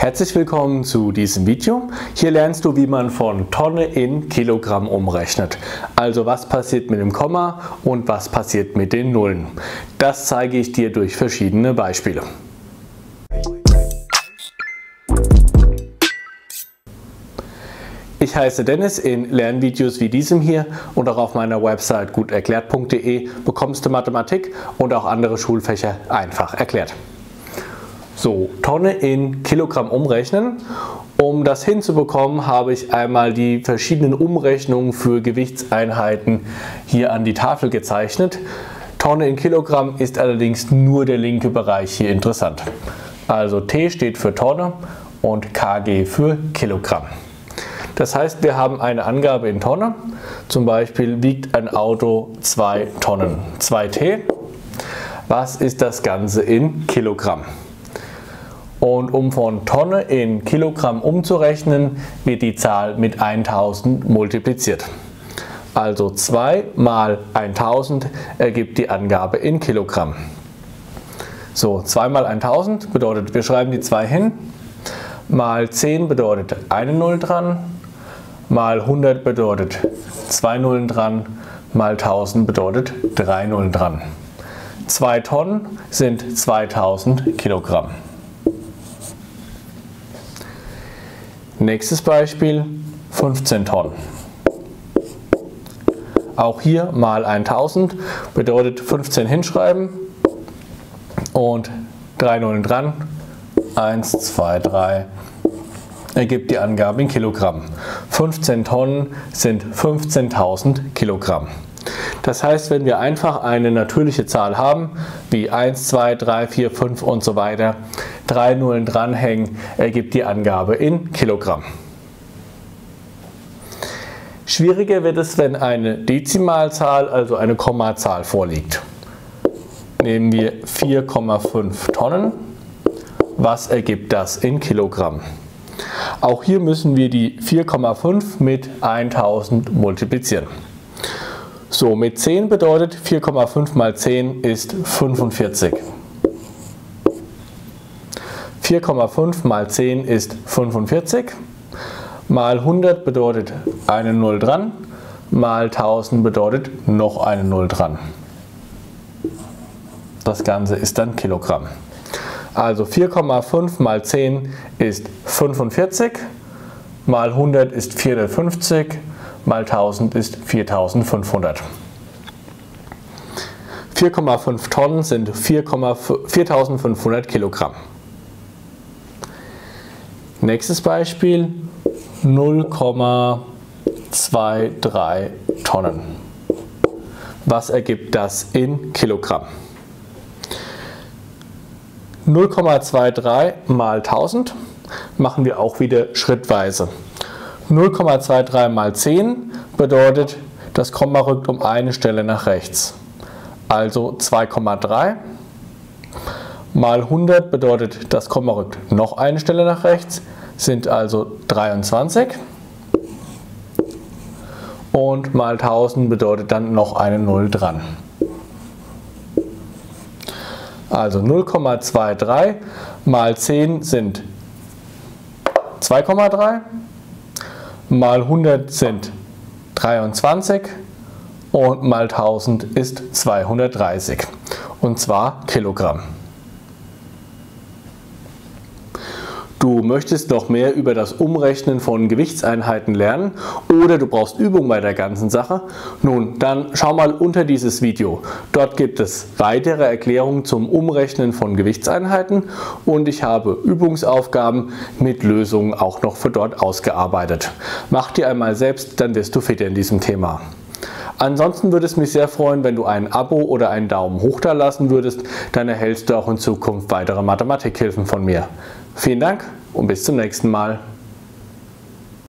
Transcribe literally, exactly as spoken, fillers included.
Herzlich willkommen zu diesem Video. Hier lernst du, wie man von Tonne in Kilogramm umrechnet. Also was passiert mit dem Komma und was passiert mit den Nullen. Das zeige ich dir durch verschiedene Beispiele. Ich heiße Dennis, in Lernvideos wie diesem hier und auch auf meiner Website guterklärt punkt de bekommst du Mathematik und auch andere Schulfächer einfach erklärt. So, Tonne in Kilogramm umrechnen. Um das hinzubekommen, habe ich einmal die verschiedenen Umrechnungen für Gewichtseinheiten hier an die Tafel gezeichnet. Tonne in Kilogramm ist allerdings nur der linke Bereich hier interessant. Also T steht für Tonne und Kilogramm für Kilogramm. Das heißt, wir haben eine Angabe in Tonne. Zum Beispiel wiegt ein Auto zwei Tonnen, zwei T. Was ist das Ganze in Kilogramm? Und um von Tonne in Kilogramm umzurechnen, wird die Zahl mit tausend multipliziert. Also zwei mal tausend ergibt die Angabe in Kilogramm. So, zwei mal tausend bedeutet, wir schreiben die zwei hin, mal zehn bedeutet eine Null dran, mal hundert bedeutet zwei Nullen dran, mal tausend bedeutet drei Nullen dran. zwei Tonnen sind zweitausend Kilogramm. Nächstes Beispiel, fünfzehn Tonnen. Auch hier mal tausend bedeutet fünfzehn hinschreiben und drei Nullen dran, eins, zwei, drei, ergibt die Angabe in Kilogramm. fünfzehn Tonnen sind fünfzehntausend Kilogramm. Das heißt, wenn wir einfach eine natürliche Zahl haben, wie eins, zwei, drei, vier, fünf und so weiter, drei Nullen dranhängen, ergibt die Angabe in Kilogramm. Schwieriger wird es, wenn eine Dezimalzahl, also eine Kommazahl, vorliegt. Nehmen wir vier Komma fünf Tonnen. Was ergibt das in Kilogramm? Auch hier müssen wir die vier Komma fünf mit tausend multiplizieren. So, mit zehn bedeutet vier Komma fünf mal zehn ist fünfundvierzig. vier Komma fünf mal zehn ist fünfundvierzig, mal hundert bedeutet eine Null dran, mal tausend bedeutet noch eine Null dran. Das Ganze ist dann Kilogramm. Also vier Komma fünf mal zehn ist fünfundvierzig, mal hundert ist vierhundertfünfzig, mal tausend ist viertausendfünfhundert. vier Komma fünf Tonnen sind viertausendfünfhundert Kilogramm. Nächstes Beispiel, null Komma zwei drei Tonnen. Was ergibt das in Kilogramm? null Komma zwei drei mal tausend machen wir auch wieder schrittweise. null Komma zwei drei mal zehn bedeutet, das Komma rückt um eine Stelle nach rechts. Also zwei Komma drei. Mal hundert bedeutet, das Komma rückt noch eine Stelle nach rechts, sind also dreiundzwanzig. Und mal tausend bedeutet dann noch eine Null dran. Also null Komma zwei drei mal zehn sind zwei Komma drei, mal hundert sind dreiundzwanzig und mal tausend ist zweihundertdreißig, und zwar Kilogramm. Du möchtest noch mehr über das Umrechnen von Gewichtseinheiten lernen oder du brauchst Übung bei der ganzen Sache? Nun, dann schau mal unter dieses Video. Dort gibt es weitere Erklärungen zum Umrechnen von Gewichtseinheiten und ich habe Übungsaufgaben mit Lösungen auch noch für dort ausgearbeitet. Mach die einmal selbst, dann wirst du fitter in diesem Thema. Ansonsten würde es mich sehr freuen, wenn du ein Abo oder einen Daumen hoch da lassen würdest, dann erhältst du auch in Zukunft weitere Mathematikhilfen von mir. Vielen Dank und bis zum nächsten Mal.